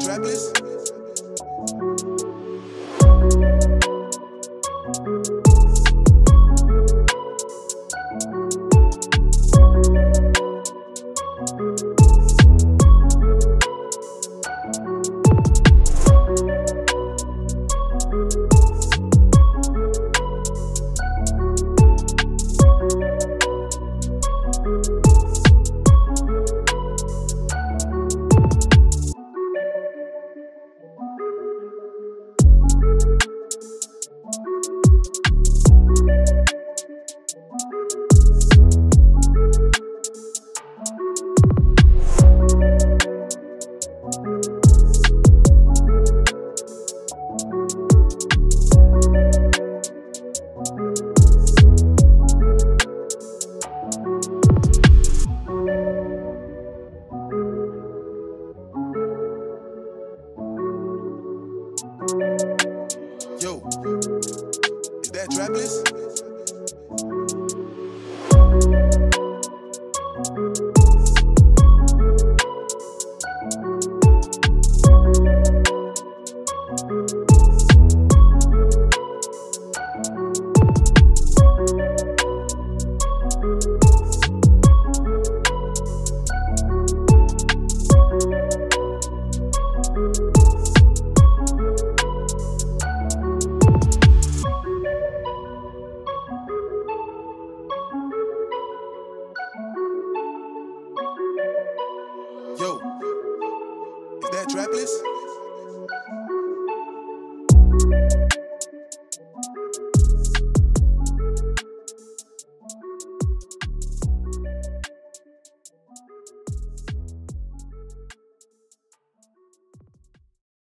Traplysse. Yo, is that Traplysse? Yo, is that Traplysse?